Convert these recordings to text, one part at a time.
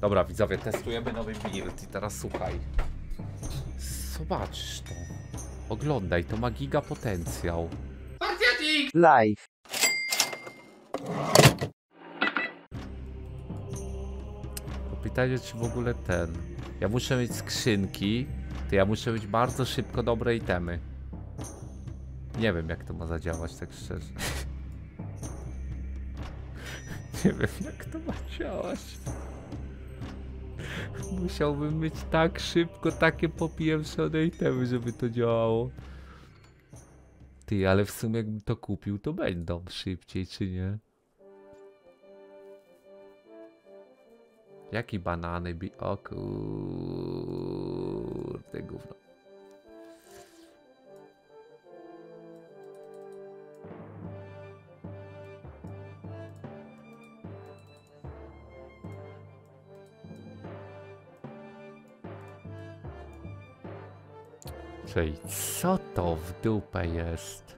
Dobra, widzowie, testujemy nowy build i teraz słuchaj. Zobacz to. Oglądaj, to ma giga potencjał. Spartiatix! Live. Pytanie, czy w ogóle ten... Ja muszę mieć skrzynki, to ja muszę mieć bardzo szybko dobre itemy. Nie wiem, jak to ma zadziałać, tak szczerze. Nie wiem, jak to ma działać. Musiałbym mieć tak szybko takie popieprzone itemy, żeby to działało. Ty, ale w sumie jakbym to kupił, to będą szybciej, czy nie? Jakie banany bi... O kurde, gówno. Czyli co to w dupę jest?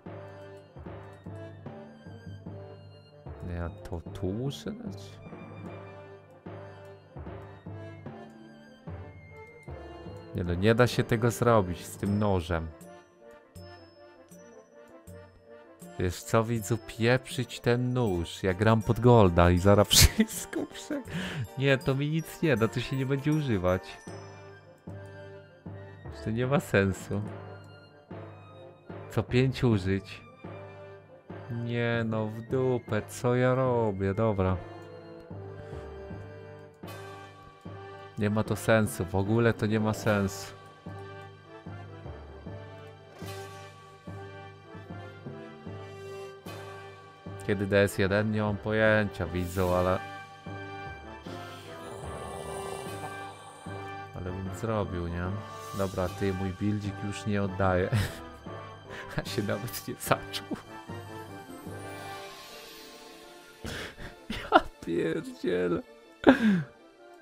Ja to tu muszę dać? Nie, no nie da się tego zrobić z tym nożem. Wiesz co, widzu, pieprzyć ten nóż. Ja gram pod Golda i zaraz wszystko prze... Nie, to mi nic nie da, to się nie będzie używać. To nie ma sensu. Co 5 użyć. Nie no, w dupę, co ja robię, dobra. Nie ma to sensu, w ogóle to nie ma sensu. Kiedy DS1? Nie mam pojęcia, widzę, ale... Ale bym zrobił, nie? Dobra, ty, mój buildzik już nie oddaje. A się nawet nie zaczął. Ja pierdzielę.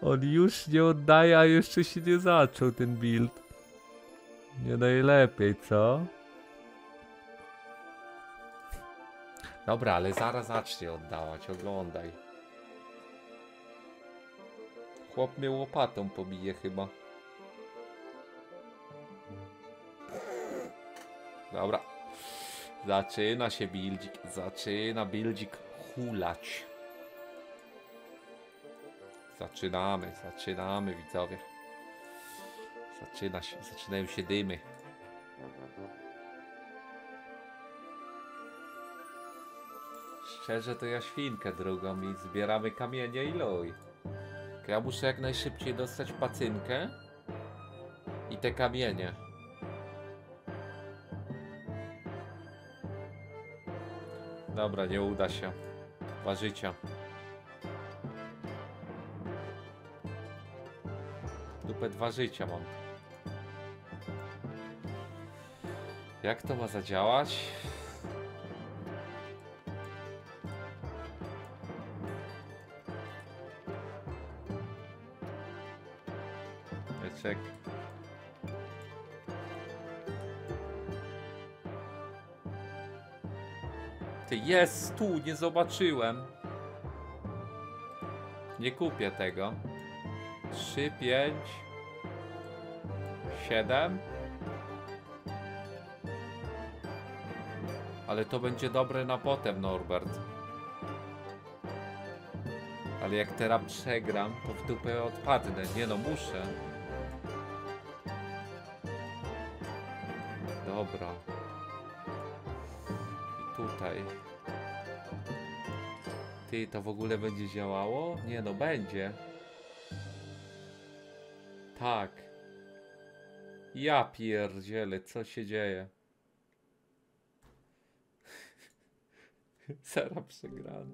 On już nie oddaje, a jeszcze się nie zaczął ten build. Nie najlepiej, co? Dobra, ale zaraz zacznie oddawać, oglądaj. Chłop mnie łopatą pobije chyba. Dobra. Zaczyna się buildzik, zaczyna buildzik hulać. Zaczynamy, widzowie. Zaczynają się dymy. Szczerze to ja świnkę drugą i zbieramy kamienie i loj. Ja muszę jak najszybciej dostać pacynkę i te kamienie. Dobra, nie uda się. Dwa życia. Dwa życia mam. Jak to ma zadziałać? Wieczek. Ty, jest tu, nie zobaczyłem. Nie kupię tego. 3, 5 7. Ale to będzie dobre na potem, Norbert. Ale jak teraz przegram, to w dupę odpadnę. Nie no, muszę. Dobra. I tutaj. Ty, to w ogóle będzie działało? Nie no, będzie. Tak. Ja pierdzielę, co się dzieje? Zara przegrana.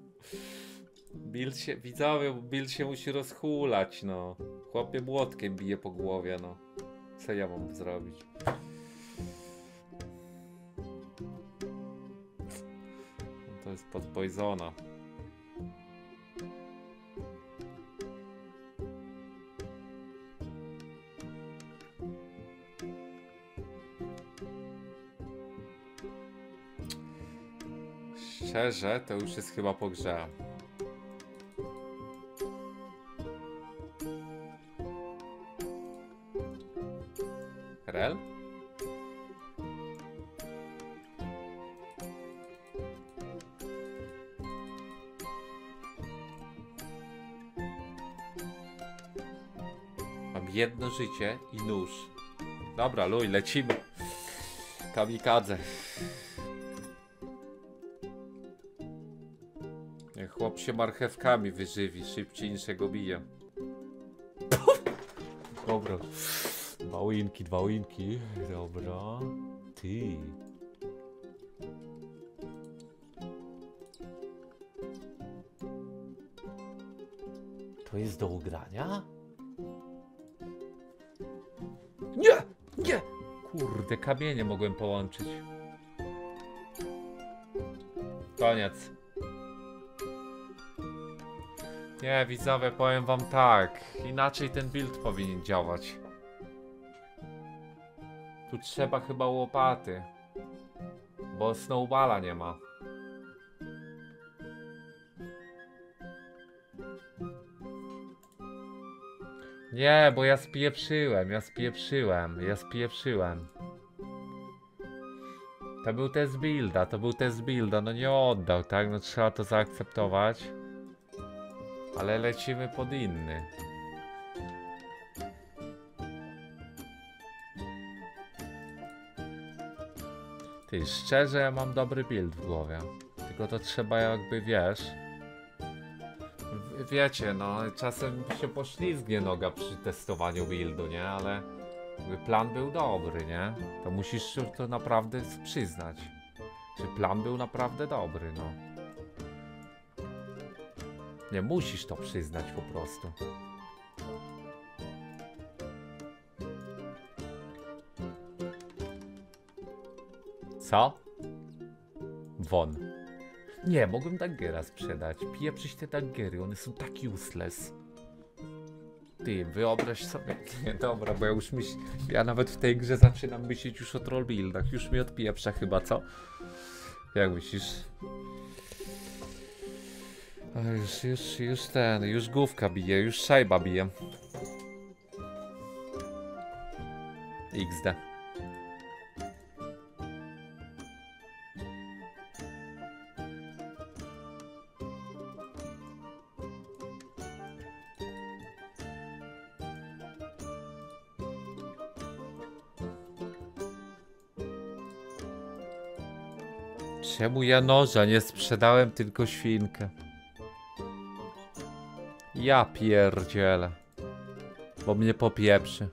Bill się, widzowie, Bill się musi rozhulać, no. Chłopie młotkiem bije po głowie, no. Co ja mam zrobić? To jest pod Poisona. Szczerze, to już jest chyba po grze. Krel? Mam jedno życie i nóż. Dobra, Louis, lecimy. Kamikadze. Niech chłop się marchewkami wyżywi, szybciej niż go bije. Dobra. Dwa łinki, dobra. Ty. To jest do ugrania? Nie! Nie! Kurde, kamienie mogłem połączyć. Koniec. Nie, widzowie, powiem wam tak. Inaczej ten build powinien działać. Tu trzeba chyba łopaty, bo snowballa nie ma. Nie, bo ja spieprzyłem. To był test builda, no nie oddał, tak? No trzeba to zaakceptować. Ale lecimy pod inny. Ty, szczerze, ja mam dobry build w głowie. Tylko to trzeba jakby, wiesz... Wiecie, no, czasem się poślizgnie noga przy testowaniu buildu, nie? Ale plan był dobry, nie? To musisz to naprawdę przyznać. Czy plan był naprawdę dobry, no. Nie, musisz to przyznać po prostu. Co? Won. Nie, mogłem daggera sprzedać. Pieprzyć te daggery, one są taki useless. Ty, wyobraź sobie... Nie, dobra, bo ja już myślę... Ja nawet w tej grze zaczynam myśleć już o troll buildach. Już mi odpieprza chyba, co? Jak myślisz? Już główka bije, już szajba bije. XD. Czemu ja noża nie sprzedałem, tylko świnkę? Ja pierdzielę. Bo mnie popieprzy.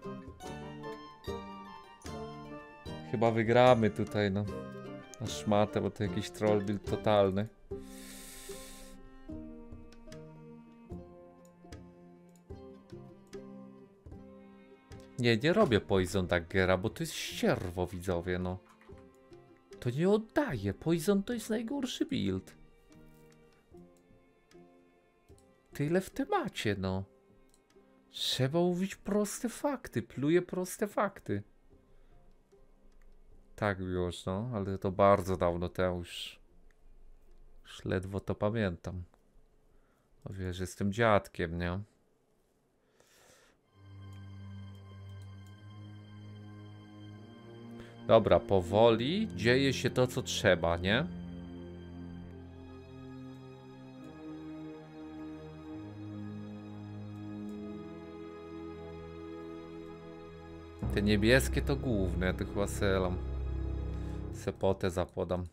Chyba wygramy tutaj, no. Na szmatę, bo to jakiś troll build totalny. Nie, nie robię Poison Daggera, bo to jest ścierwo, widzowie, no. To nie oddaje. Poison to jest najgorszy build. Tyle w temacie, no. Trzeba mówić proste fakty. Pluję proste fakty. Tak już, no. Ale to bardzo dawno temu już. Już ledwo to pamiętam. No wiesz, jestem dziadkiem, nie? Dobra, powoli dzieje się to, co trzeba, nie? Te niebieskie to główne, ja to chyba selam. Sepotę zapodam.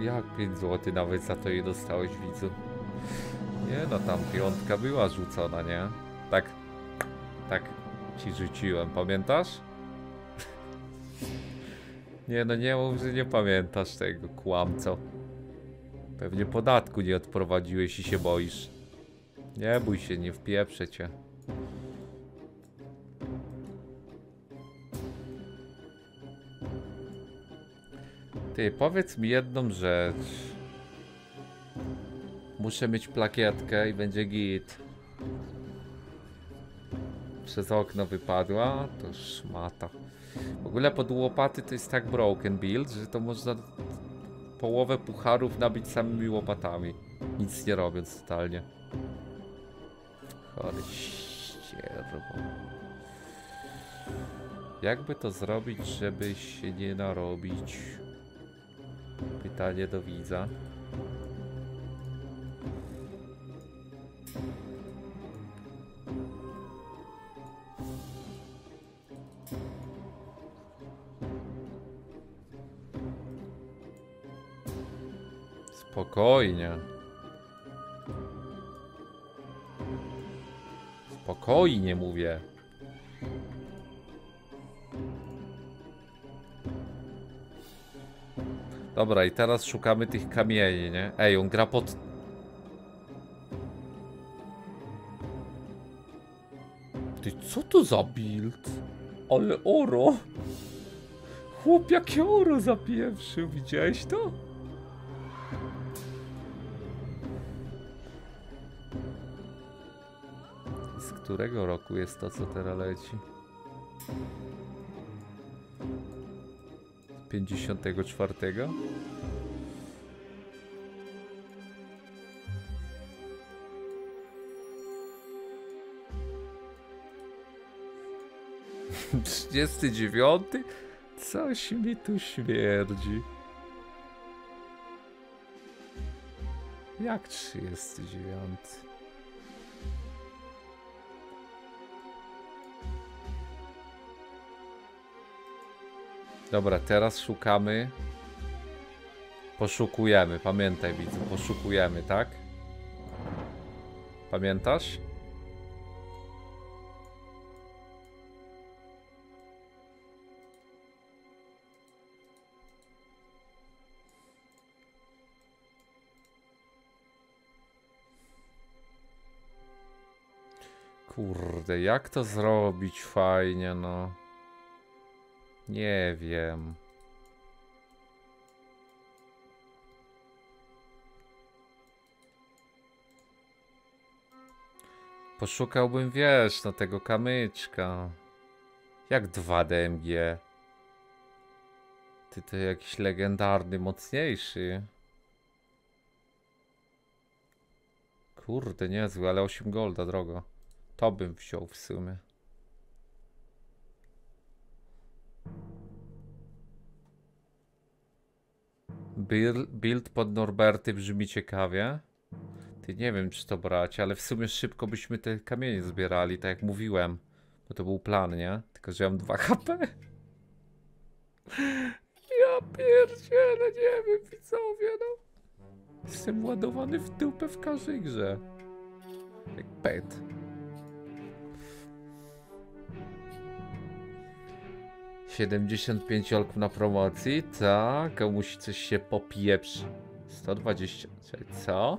Jak 5 zł nawet za to je dostałeś, widzu? Nie no, tam piątka była rzucona, nie? Tak, tak ci rzuciłem, pamiętasz? Nie no, nie mów, że nie pamiętasz tego, kłamco. Pewnie podatku nie odprowadziłeś i się boisz. Nie bój się, nie wpieprzę cię. Ty, powiedz mi jedną rzecz. Muszę mieć plakietkę i będzie git. Przez okno wypadła, to szmata. W ogóle pod łopaty to jest tak broken build, że to można połowę pucharów nabić samymi łopatami. Nic nie robiąc totalnie. Chory ścierwo. Jakby to zrobić, żeby się nie narobić? Pytanie do widza. Spokojnie. Spokojnie mówię. Dobra, i teraz szukamy tych kamieni, nie? Ej, on gra pod... Ty, co to za build? Ale oro! Chłop, jakie oro zapieprzył, widziałeś to? Z którego roku jest to, co teraz leci? 54. Trzydziesty dziewiąty? Coś mi tu śmierdzi. Jak 39? Dobra, teraz szukamy. Poszukujemy, pamiętaj widzu, poszukujemy, tak? Pamiętasz? Kurde, jak to zrobić fajnie, no. Nie wiem. Poszukałbym, wiesz, na tego kamyczka. Jak 2 DMG. Ty to jakiś legendarny, mocniejszy. Kurde, niezły, ale 8 golda, drogo. To bym wziął w sumie. Build pod Norberty brzmi ciekawie. Ty, nie wiem czy to brać, ale w sumie szybko byśmy te kamienie zbierali, tak jak mówiłem. Bo to był plan, nie? Tylko że ja mam 2 HP. Ja pierdzielę, nie wiem widzowie, no. Jestem ładowany w dupę w każdej grze. Jak pet. $75 na promocji, tak, komuś coś się popieprzy. 120, co?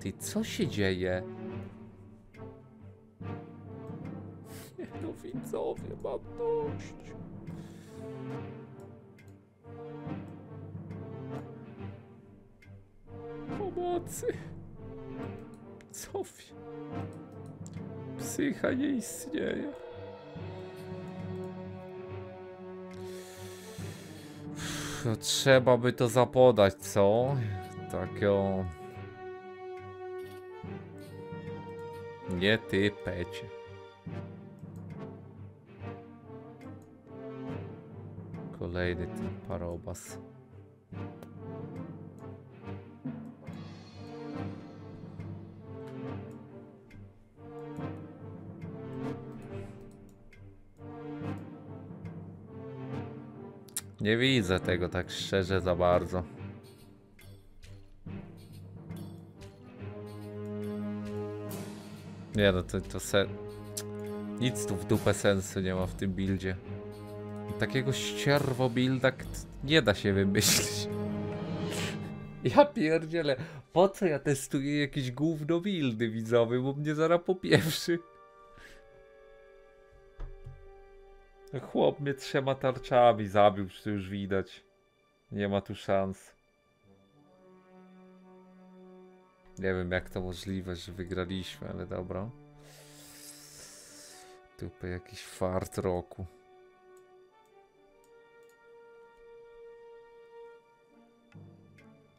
Ty, co się dzieje? Nie no widzowie, mam dość. Pomocy. Sofie. Psycha nie istnieje. To trzeba by to zapodać, co? Takiego... Nie ty, pecie. Kolejny ten parobas. Nie widzę tego tak szczerze za bardzo. Nie no, to nic tu w dupę sensu nie ma w tym buildzie. Takiego ścierwo builda nie da się wymyślić. Ja pierdzielę, po co ja testuję jakieś gówno buildy widzowy, bo mnie zaraz popieprzy. Chłop mnie 3 tarczami zabił, to już widać. Nie ma tu szans. Nie wiem jak to możliwe, że wygraliśmy, ale dobra. Tupy jakiś fart roku.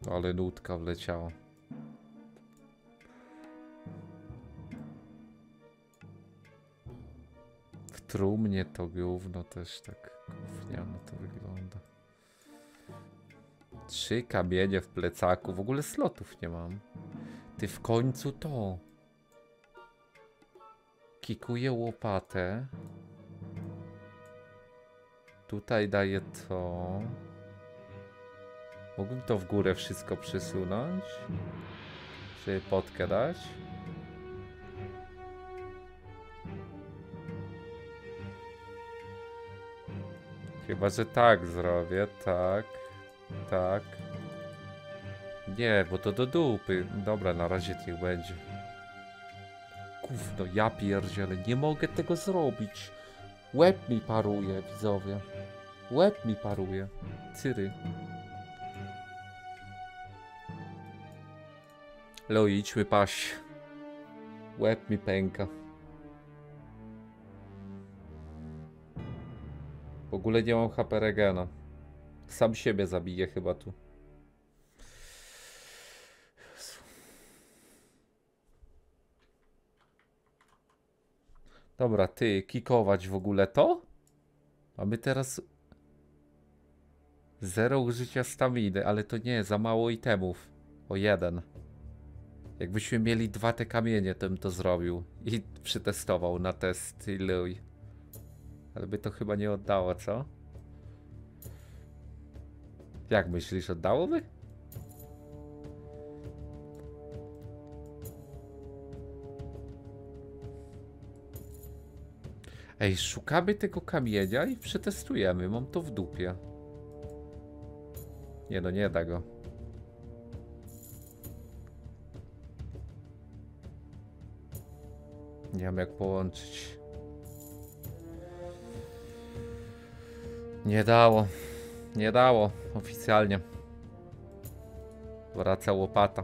No ale nutka wleciała. W trumnie to gówno też tak gówniano to wygląda. 3 kamienie w plecaku. W ogóle slotów nie mam. Ty w końcu to. Kikuję łopatę. Tutaj daję to. Mógłbym to w górę wszystko przesunąć? Czy potkę dać? Chyba, że tak zrobię. Tak. Tak. Nie, bo to do dupy. Dobra, na razie niech będzie. Gówno, ja pierdzielę, nie mogę tego zrobić. Łeb mi paruje, widzowie. Łeb mi paruje. Cyry. Loi, idźmy paść. Łeb mi pęka. W ogóle nie mam HP Regena. Sam siebie zabiję chyba tu. Dobra, ty, kikować w ogóle to? Mamy teraz... 0 użycia staminy, ale to nie, za mało itemów. O 1. Jakbyśmy mieli 2 te kamienie, to bym to zrobił. I przetestował na test Louis. Ale by to chyba nie oddało, co? Jak myślisz, oddałoby? Ej, szukamy tego kamienia i przetestujemy. Mam to w dupie. Nie no, nie da go. Nie wiem jak połączyć. Nie dało. Nie dało. Oficjalnie. Wraca łopata.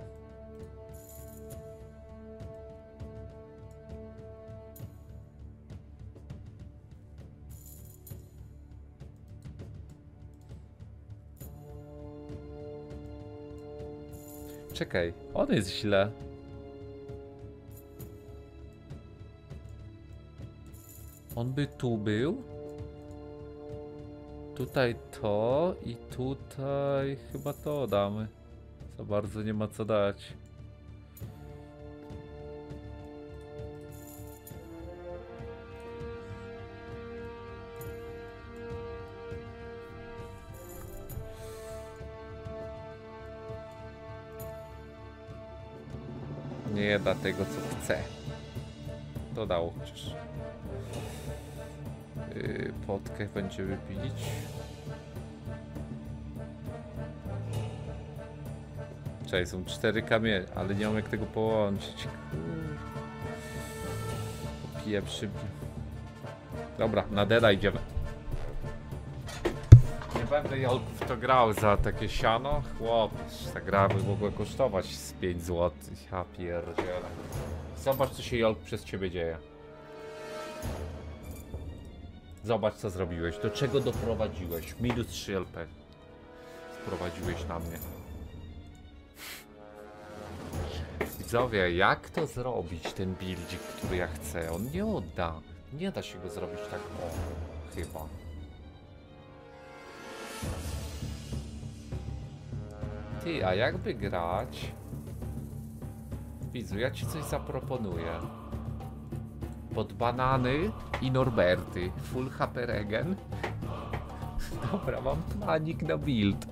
Czekaj, on jest źle. On by tu był. Tutaj to i tutaj chyba to damy. Za bardzo nie ma co dać. Nie da tego, co chce. To dało chociaż. Potkę będziemy pić. Cześć, są 4 kamienie, ale nie mam jak tego połączyć. Piję przy... Dobra, na deda idziemy. Nie będę Jolków to grał za takie siano. Chłop, ta gra by mogła kosztować z 5 zł. Ja pierdzielę. Zobacz, co się Jolk przez ciebie dzieje. Zobacz, co zrobiłeś, do czego doprowadziłeś. Minus 3 LP. Sprowadziłeś na mnie. Widzowie, jak to zrobić, ten buildzik, który ja chcę? On nie odda. Nie da się go zrobić tak o... chyba. Ty, a jakby grać? Widzu, ja ci coś zaproponuję. Pod banany i Norberty. Full HP Regen. Dobra, mam planik na build.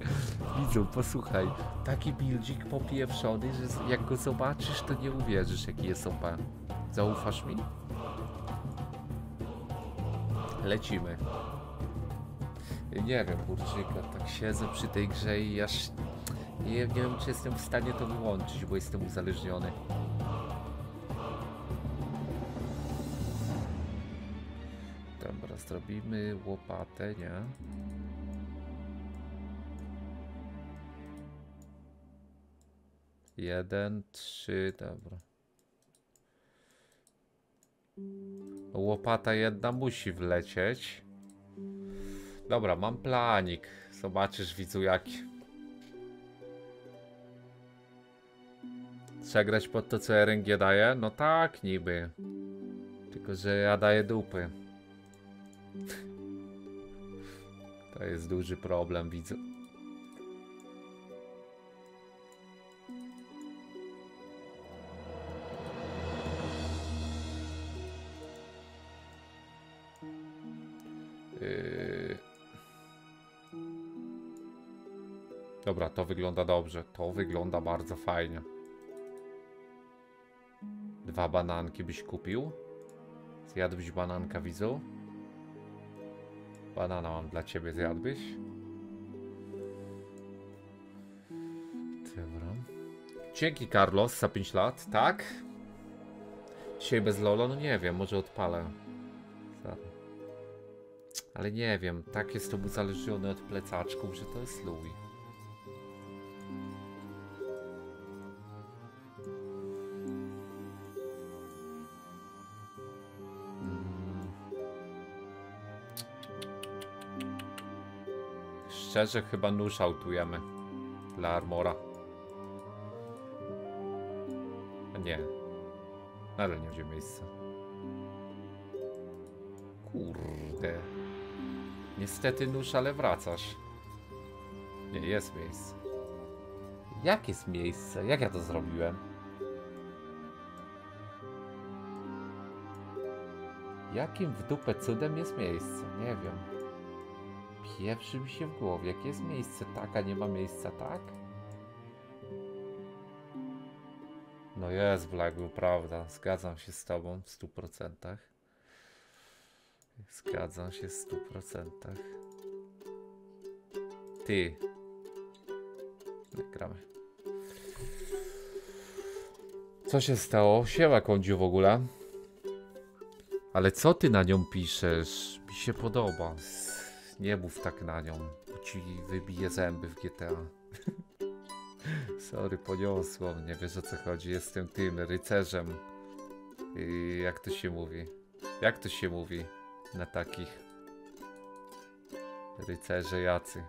Widzu, posłuchaj. Taki buildzik popieprzony, że jak go zobaczysz, to nie uwierzysz, jaki jest OP. Zaufasz mi? Lecimy. Nie wiem, kurczyka, tak siedzę przy tej grze i aż... nie wiem, czy jestem w stanie to wyłączyć, bo jestem uzależniony. Zrobimy łopatę, nie? Jeden, 3, dobra. Łopata jedna musi wlecieć. Dobra, mam planik. Zobaczysz, widzu, jaki. Trzeba grać pod to, co RNG daje? No tak, niby. Tylko że ja daję dupy. To jest duży problem, widzę. Dobra, to wygląda dobrze. To wygląda bardzo fajnie. 2 bananki byś kupił? Zjadłbyś bananka, widzu? Banana mam dla ciebie, zjadłbyś? Dobra. Dzięki, Carlos, za 5 lat, tak? Dzisiaj bez Lolo? No nie wiem, może odpalę. Ale nie wiem, tak jest to uzależnione od plecaczków, że to jest Louis. Szczerze, chyba nóż autujemy dla Armora. Nie. Ale nie będzie miejsca. Kurde. Niestety nóż, ale wracasz. Nie, jest miejsce. Jak jest miejsce? Jak ja to zrobiłem? Jakim w dupę cudem jest miejsce? Nie wiem. Pieprzy mi się w głowie, jakie jest miejsce tak, a nie ma miejsca tak? No jest Blagu, prawda, zgadzam się z tobą w 100%. Zgadzam się w 100%. Ty. Nie, gramy. Co się stało? Siema Kondziu w ogóle. Ale co ty na nią piszesz? Mi się podoba. Nie mów tak na nią, bo ci wybije zęby w GTA. Sorry, poniosło mnie, wiesz o co chodzi, jestem tym rycerzem. I jak to się mówi? Jak to się mówi na takich rycerze jacy?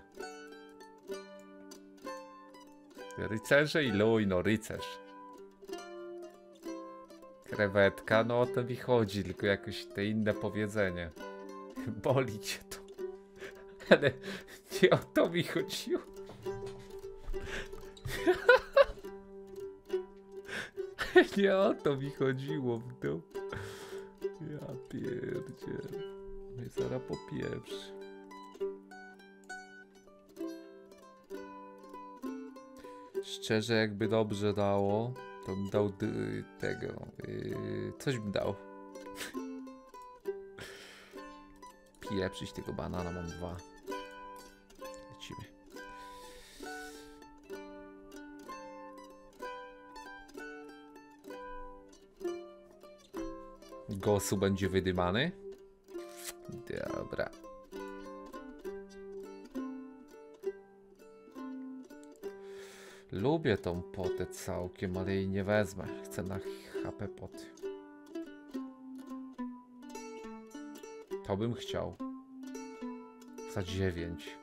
Rycerze i luj, no rycerz. Krewetka, no o to mi chodzi, tylko jakoś te inne powiedzenie. Boli cię to. Ale nie o to mi chodziło. Nie o to mi chodziło w dół. Ja pierdziel. My zaraz po pierwszy. Szczerze, jakby dobrze dało, to bym dał tego. Coś bym dał. Pieprzyć tego banana, mam 2. Lecimy. Gosu będzie wydymany. Dobra. Lubię tą potę całkiem, ale jej nie wezmę. Chcę na HP poty. To bym chciał. Za 9.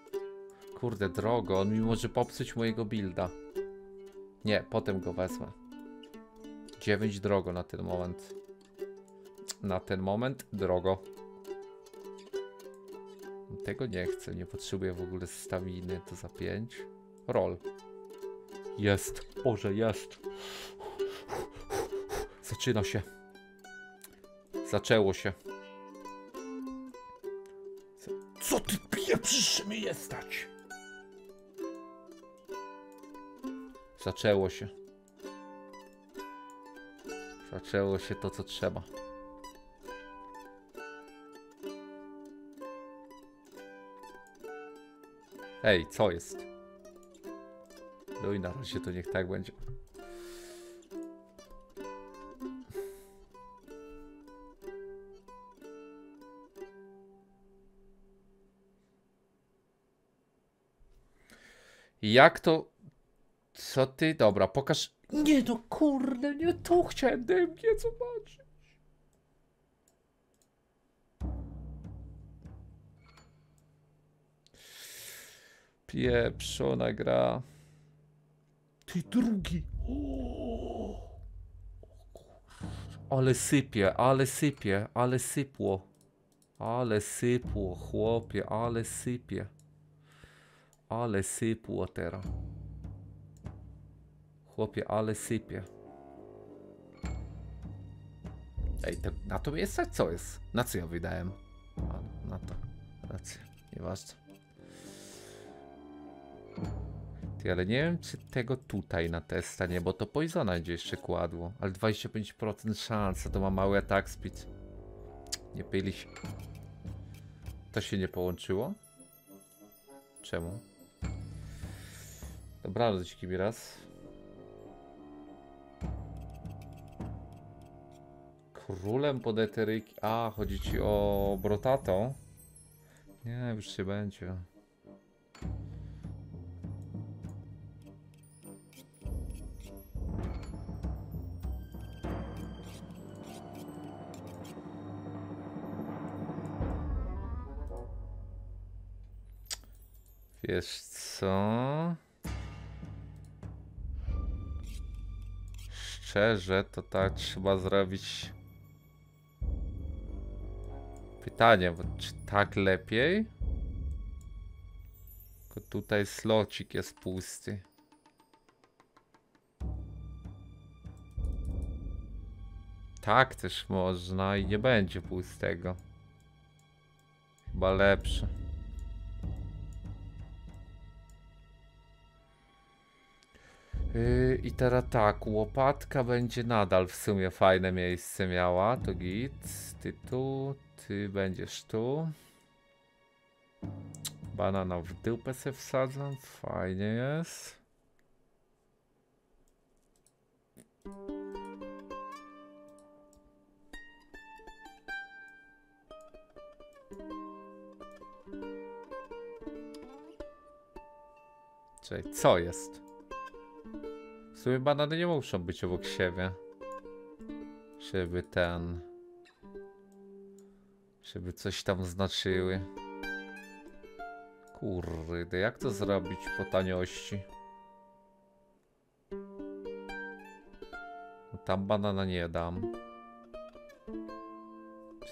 Kurde, drogo, on mi może popsuć mojego builda. Nie, potem go wezmę. 9 drogo na ten moment. Na ten moment drogo. Tego nie chcę, nie potrzebuję w ogóle staminy, to za 5. Roll. Jest, Boże, jest. Zaczyna się. Zaczęło się. Co ty pieprzysz, mi je stać? Zaczęło się. Zaczęło się to, co trzeba. Ej, co jest? No i na razie to niech tak będzie. Jak to? Co ty? Dobra, pokaż. Nie no kurde, nie to chciałem DMG zobaczyć. Pieprzona gra. Ty drugi. O! Ale sypie, ale sypie, ale sypło. Ale sypło, chłopie, ale sypie. Ale sypło teraz. Chłopie, ale sypie. Ej, to na to jest, a co jest? Na co ja wydałem? A, na to. Racja, nieważne. Ty, ale nie wiem, czy tego tutaj na testa nie, bo to poisona gdzie jeszcze kładło. Ale 25% szansa, to ma mały attack speed. Nie pyli się. To się nie połączyło? Czemu? Dobra, do dziki mi raz. Królem pod eteryki. A, chodzi ci o brotato. Nie, już się będzie. Wiesz co? Szczerze, to tak trzeba zrobić. Pytanie, bo czy tak lepiej? Tylko tutaj slocik jest pusty. Tak też można i nie będzie pustego. Chyba lepsze. I teraz tak, łopatka będzie nadal w sumie fajne miejsce miała, to git, ty tu, ty będziesz tu. Banana w dupę se wsadzam, fajnie jest. Czyli co jest? W sumie banany nie muszą być obok siebie, żeby ten, żeby coś tam znaczyły. Kurde, jak to zrobić po taniości? Tam banana nie dam.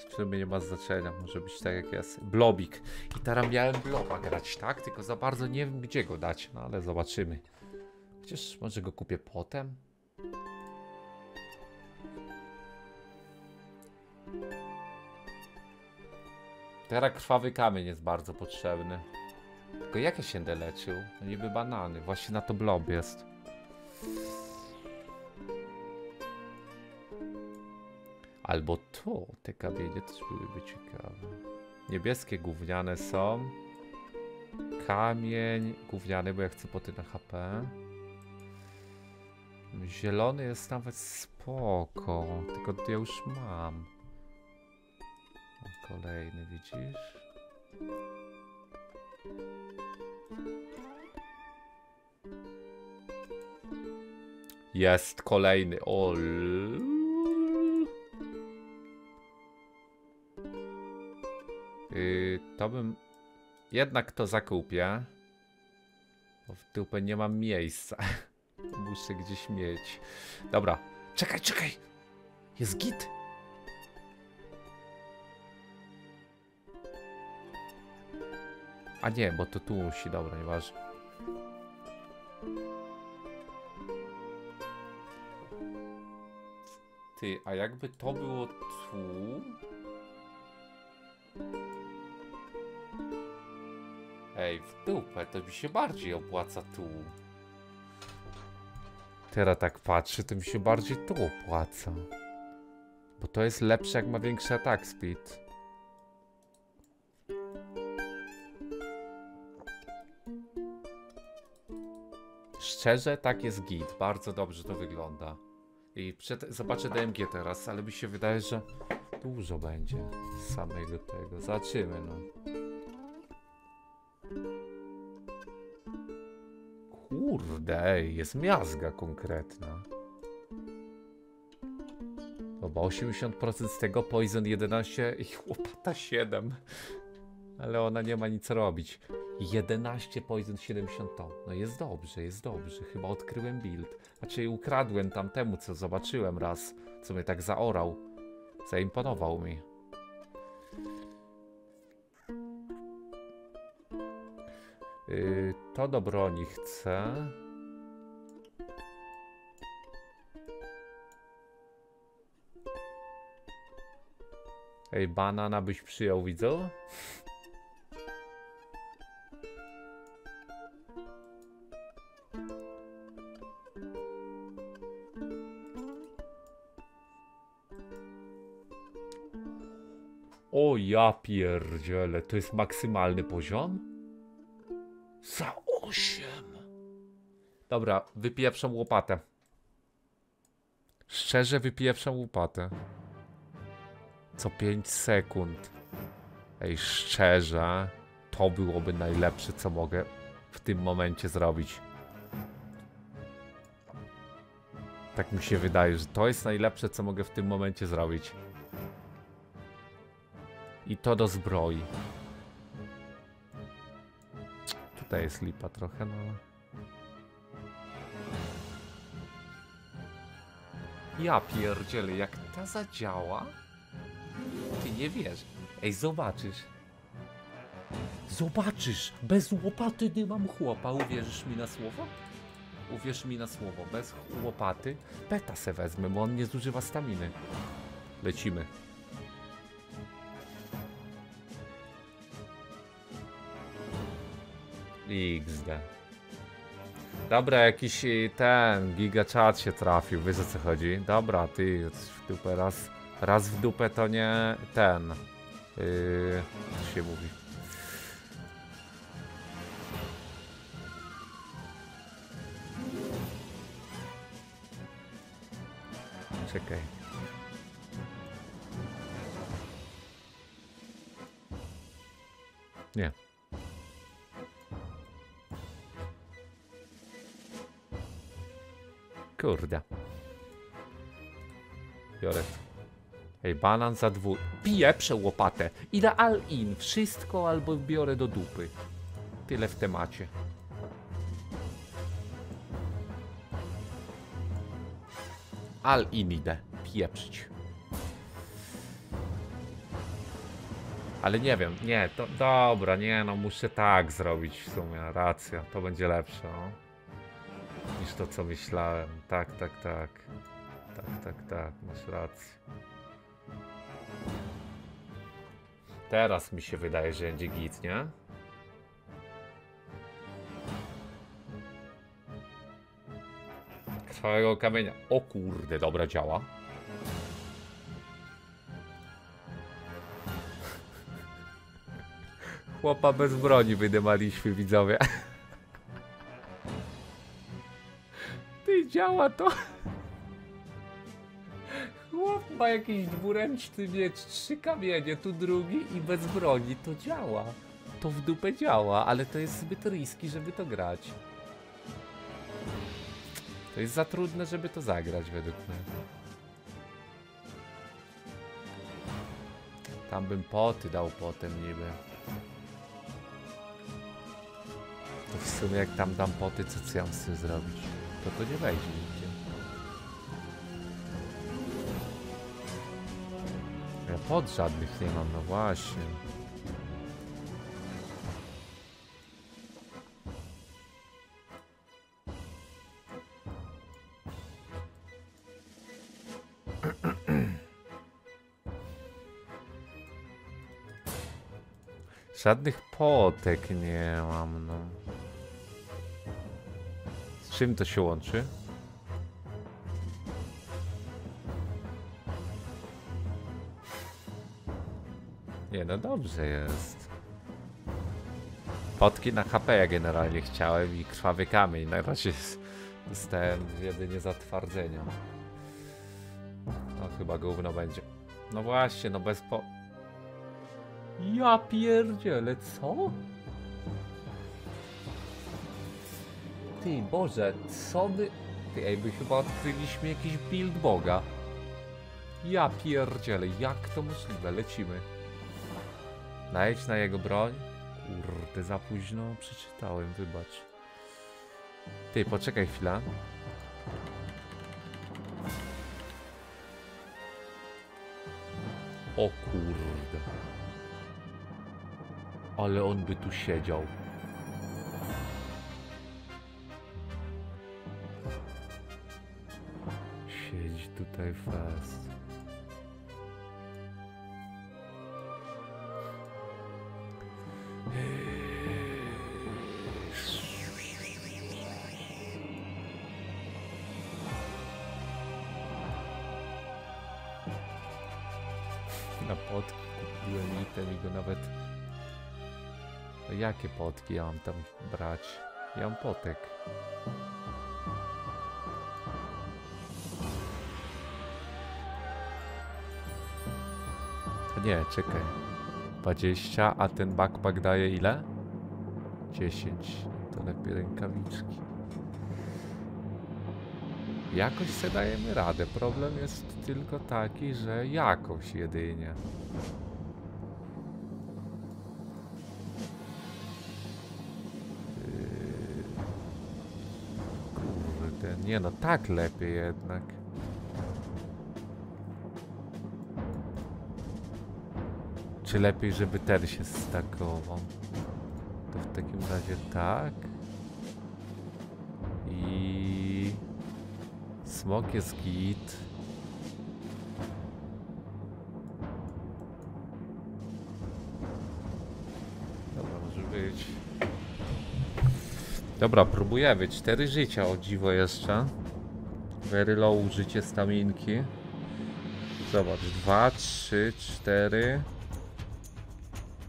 W sumie nie ma znaczenia, może być tak jak jest. Blobik. I teraz miałem bloba grać, tak? Tylko za bardzo nie wiem gdzie go dać, no ale zobaczymy. Przecież może go kupię potem? Teraz krwawy kamień jest bardzo potrzebny. Tylko jak ja się będę leczył? No niby banany, właśnie na to blob jest. Albo to, te kamienie też byłyby ciekawe. Niebieskie gówniane są. Kamień gówniany, bo ja chcę poty na HP. Zielony jest nawet spoko, tylko ja już mam. Kolejny, widzisz? Jest kolejny, ol. To bym... Jednak to zakupię. Bo w dupę nie mam miejsca. Muszę gdzieś mieć. Dobra. Czekaj, czekaj. Jest git. A nie, bo to tu musi. Dobra, nieważne. Ty, a jakby to było tu... Ej, w dupę, to mi się bardziej opłaca tu. Teraz tak patrzę, to mi się bardziej tu opłaca. Bo to jest lepsze, jak ma większy attack speed. Szczerze, tak jest git. Bardzo dobrze to wygląda. I zobaczę DMG teraz, ale mi się wydaje, że dużo będzie samego tego. Zobaczymy, no. Kurde, jest miazga konkretna. Oba 80% z tego, poison 11 i łopata 7. Ale ona nie ma nic robić. 11 poison 70 ton. No jest dobrze, jest dobrze. Chyba odkryłem build. Znaczy ukradłem tamtemu, co zobaczyłem raz, co mnie tak zaorał. Zaimponował mi. To do broni chcę. Ej, banana byś przyjął, widzę? O ja pierdziele, to jest maksymalny poziom? Za 8! Dobra, wypieprzam łopatę. Szczerze wypieprzam łopatę. Co 5 sekund. Ej, szczerze, to byłoby najlepsze, co mogę w tym momencie zrobić. Tak mi się wydaje, że to jest najlepsze, co mogę w tym momencie zrobić. I to do zbroi. Tutaj jest lipa trochę, no. Ja pierdzielę, jak ta zadziała? Ty nie wiesz. Ej, zobaczysz. Zobaczysz. Bez łopaty nie mam chłopa. Uwierzysz mi na słowo? Uwierz mi na słowo. Bez łopaty peta se wezmę, bo on nie zużywa staminy. Lecimy. XD. Dobra, jakiś ten gigaczat się trafił, wiesz o co chodzi? Dobra, ty w dupę raz w dupę to nie ten. Co się mówi? Czekaj. Nie. Kurde. Biorę. Ej, banan za dwór. Pieprzę łopatę. Idę all in. Wszystko albo biorę do dupy. Tyle w temacie. All in idę. Pieprzyć. Ale nie wiem. Nie, to dobra. Nie, no muszę tak zrobić w sumie. Racja. To będzie lepsze. No. Niż to, co myślałem. Tak, masz rację. Teraz mi się wydaje, że będzie git, nie? Krwawego kamienia. O kurde, dobra, działa. Chłopa bez broni wydymaliśmy, widzowie. Działa to. Chłop ma jakiś dwuręczny miecz, 3 kamienie, tu drugi i bez broni. To działa. To w dupę działa, ale to jest zbyt riski, żeby to grać. To jest za trudne, żeby to zagrać według mnie. Tam bym poty dał potem niby. To w sumie jak tam dam poty, co ja mam z tym zrobić? To nie wejdzie nigdzie. Ja pod żadnych nie mam, no właśnie. Żadnych potek nie mam, no. Czym to się łączy? Nie, no dobrze jest. Potki na HP ja generalnie chciałem i krwawy kamień. Na razie dostałem jedynie zatwardzenia. No chyba gówno będzie. No właśnie, no bez po... Ja pierdzielę, co? Ty Boże, co by... Ty, ej, my chyba odkryliśmy jakiś build Boga. Ja pierdzielę, jak to możliwe? Lecimy. Najdź na jego broń. Kurde, za późno przeczytałem, wybacz. Ty, poczekaj chwila. O kurde. Ale on by tu siedział. Siedź tutaj fast. Jakie potki ja mam tam brać? Ja mam potek. Nie, czekaj. 20, a ten backpack daje ile? 10. To lepiej rękawiczki. Jakoś sobie dajemy radę. Problem jest tylko taki, że jakoś jedynie. Nie no, tak lepiej jednak. Czy lepiej, żeby ten się stakował? To w takim razie tak. I... smok jest git. Dobra, może być. Dobra, próbujemy. 4 życia, o dziwo jeszcze. Very low życie staminki. Zobacz, 2, 3, 4.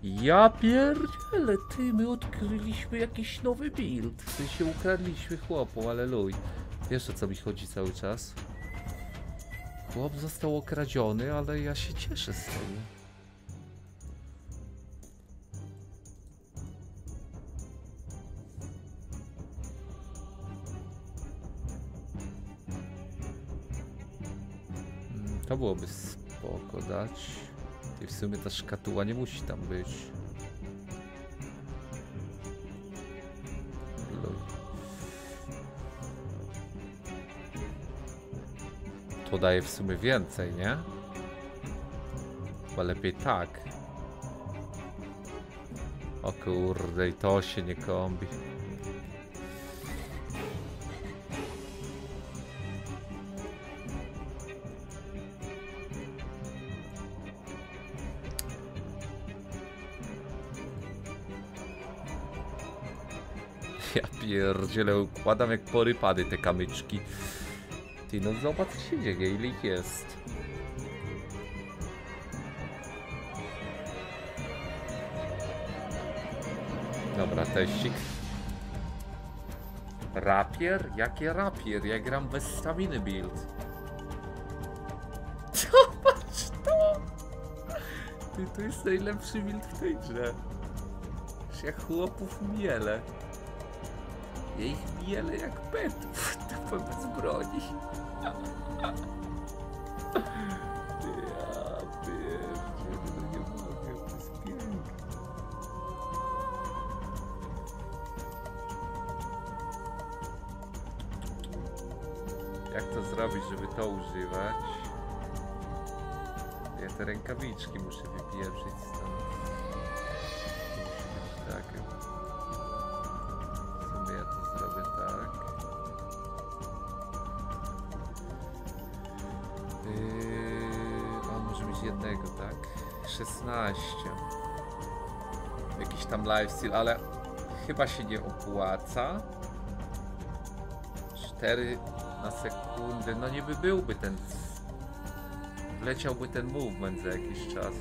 Ja pierdzielę, ty, my odkryliśmy jakiś nowy build. W sensie ukradliśmy chłopu, ale luj. Wiesz o co mi chodzi cały czas? Chłop został okradziony, ale ja się cieszę z tego. To byłoby spoko dać. I w sumie ta szkatuła nie musi tam być. To daje w sumie więcej, nie? Chyba lepiej tak. O kurde, i to się nie kombi. Pierdziele, układam jak porypady te kamyczki. Ty no zobacz co się dzieje, ile ich jest. Dobra, teścik. Rapier? Jakie rapier? Ja gram bez staminy build. Zobacz to! Ty, to jest najlepszy build w tej grze. Już jak chłopów miele. Ja ich bielę jak petów, to wobec broni. Ja pierdzielę, nie mogę, to jest piękne. Jak to zrobić, żeby to używać? Ja te rękawiczki muszę wypieprzyć stąd. Muszę być tak. Jednego, tak? 16. Jakiś tam lifestyle, ale chyba się nie opłaca. 4 na sekundę. No niby byłby ten... Wleciałby ten movement za jakiś czas.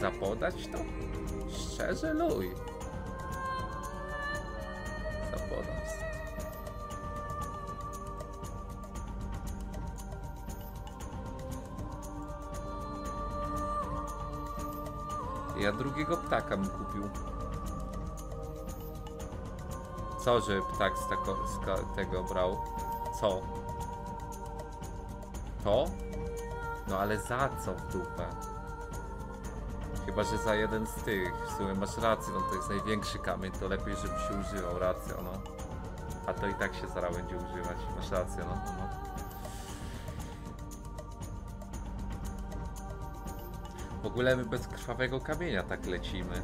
Zapodać to? Szczerze, luj. Zapodam. Ja drugiego ptaka bym kupił. Co, że ptak z tego brał? Co? To? No ale za co w dupę? Chyba, że za jeden z tych. W sumie masz rację, no to jest największy kamień, to lepiej, żeby się używał, racja, no. A to i tak się zaraz będzie używać, masz rację, no. W ogóle my bez krwawego kamienia tak lecimy.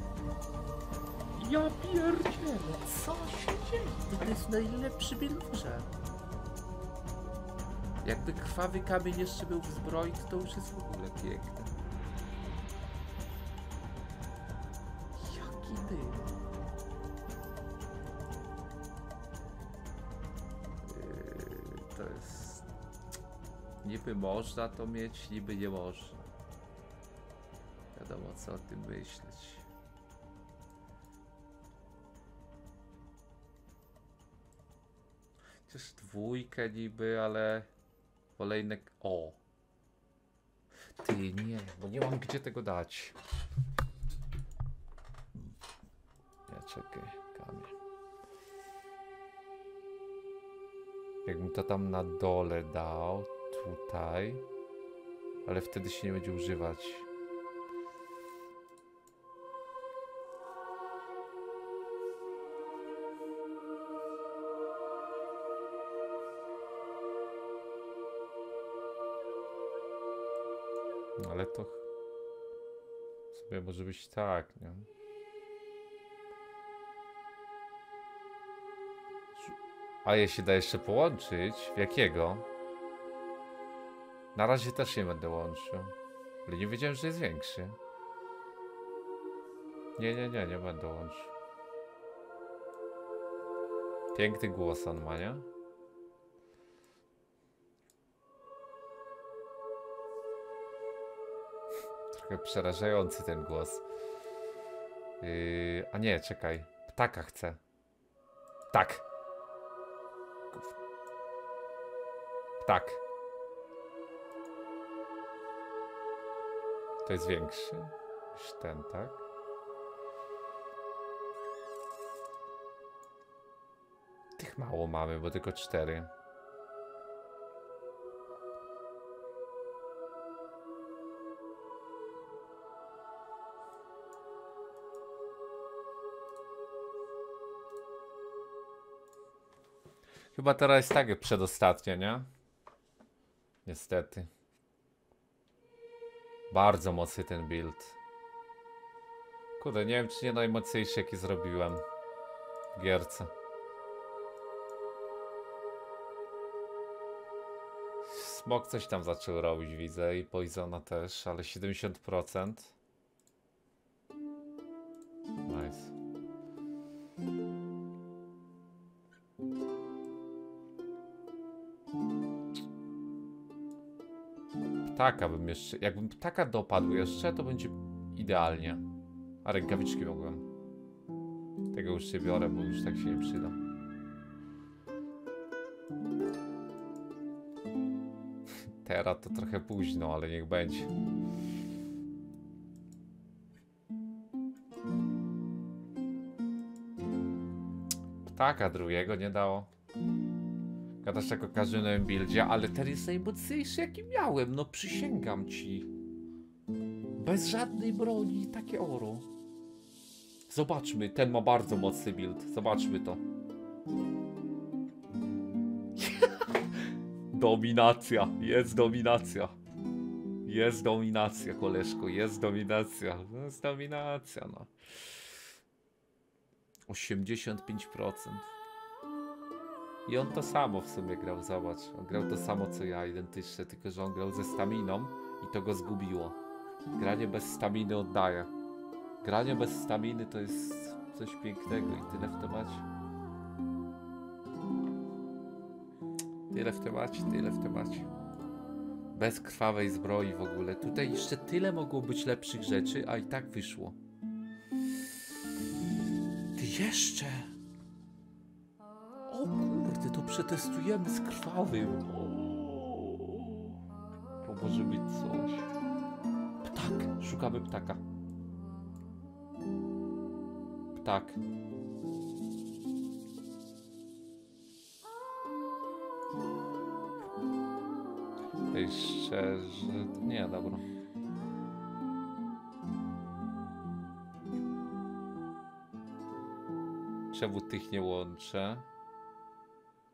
Ja pierdzielę, co się dzieje? To jest najlepszy bielorze. Jakby krwawy kamień jeszcze był w zbroi, to już jest w ogóle piękne. Jaki dym. To jest... Niby można to mieć, niby nie można. Wiadomo, co o tym myśleć. Chociaż dwójkę niby, ale... Kolejne... O! Ty nie, bo nie mam gdzie tego dać. Ja czekaj, kamień. Jakbym to tam na dole dał, tutaj. Ale wtedy się nie będzie używać. Ale to sobie może być tak, nie? A je się da jeszcze połączyć? W jakiego? Na razie też nie będę łączył. Ale nie wiedziałem, że jest większy. Nie będę łączył. Piękny głos on ma, nie? Przerażający ten głos. A nie, czekaj. Ptaka chcę. Tak. Ptak. To jest większy niż ten, tak? Tych mało mamy, bo tylko 4. Chyba teraz jest tak jak przedostatnie, nie? Niestety. Bardzo mocny ten build. Kurde, nie wiem czy nie najmocniejszy jaki zrobiłem w gierce. Smok coś tam zaczął robić, widzę, i Poisona też, ale 70%. Nice. Ptaka bym jeszcze... Jakbym ptaka dopadł jeszcze, to będzie idealnie. A rękawiczki mogłem. Tego już się biorę, bo już tak się nie przyda. Teraz to trochę późno, ale niech będzie. Ptaka drugiego nie dało. Gadasz tak o każdym buildzie, ale ten jest najmocniejszy jaki miałem, no przysięgam ci. Bez żadnej broni, takie oro. Zobaczmy, ten ma bardzo mocny build, zobaczmy to. Dominacja, jest dominacja. Jest dominacja, koleżko, jest dominacja, jest dominacja, no. 85%. I on to samo w sumie grał, zobacz. On grał to samo co ja, identycznie, tylko że on grał ze staminą i to go zgubiło. Granie bez staminy oddaje. Granie bez staminy to jest coś pięknego i tyle w temacie. Tyle w temacie, tyle w temacie. Bez krwawej zbroi w ogóle. Tutaj jeszcze tyle mogło być lepszych rzeczy, a i tak wyszło. Ty jeszcze! O kurde, to przetestujemy z krwawym. To może być coś. Ptak, szukamy ptaka. Ptak. Ej, szczerze... Nie, dobra. Czemu tych nie łączę?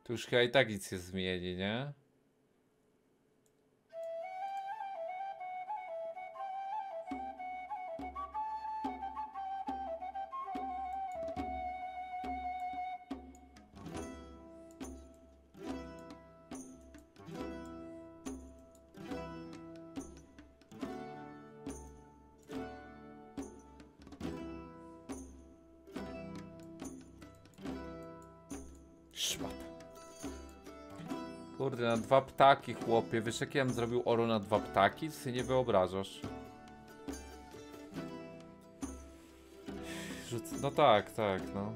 Tu już chyba i tak nic się zmieni, nie? Kurde, na dwa ptaki, chłopie. Wiesz, jak ja bym zrobił oro na dwa ptaki? Ty nie wyobrażasz. No tak, tak, no.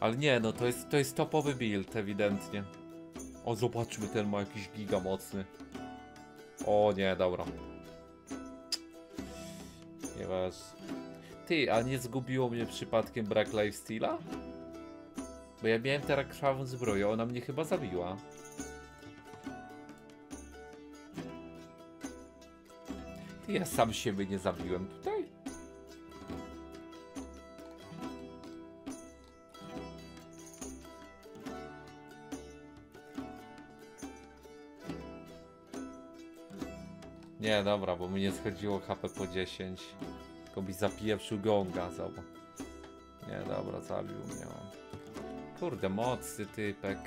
Ale nie, no to jest topowy build, ewidentnie. O, zobaczmy, ten ma jakiś giga mocny. O nie, dobra. Nieważne. Ty, a nie zgubiło mnie przypadkiem brak lifesteala? Bo ja miałem teraz krwawą zbroję, ona mnie chyba zabiła. Ty, ja sam siebie nie zabiłem tutaj? Nie, dobra, bo mnie schodziło HP po 10. Tylko mi zapije Shugonga, zobacz. Nie, dobra, zabił mnie on. Kurde, mocny typek.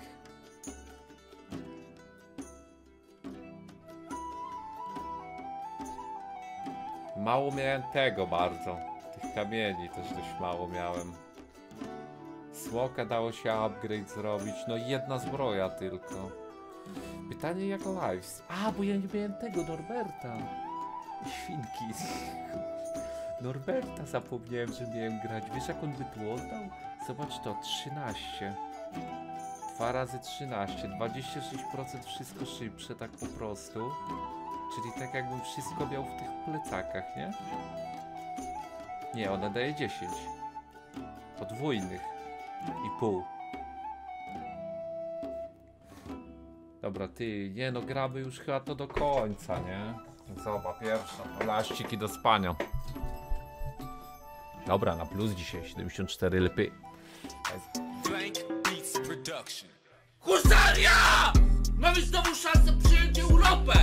Mało miałem tego bardzo. Tych kamieni też dość mało miałem. Smoka dało się upgrade zrobić. No i jedna zbroja tylko. Pytanie jak lives. A, bo ja nie miałem tego Norberta. Świnki. Norberta zapomniałem, że miałem grać. Wiesz jak on by tu oddał? Zobacz to, 13. 2 razy 13, 26% wszystko szybsze, tak po prostu. Czyli tak jakbym wszystko miał w tych plecakach, nie? Nie, ona daje 10. Podwójnych. I pół. Dobra, ty, nie no, gramy już chyba to do końca, nie? Zobacz, pierwsza, laściki do spania. Dobra, na plus dzisiaj, 74 lipy. Husaria! Mamy znowu szansę przyjąć Europę!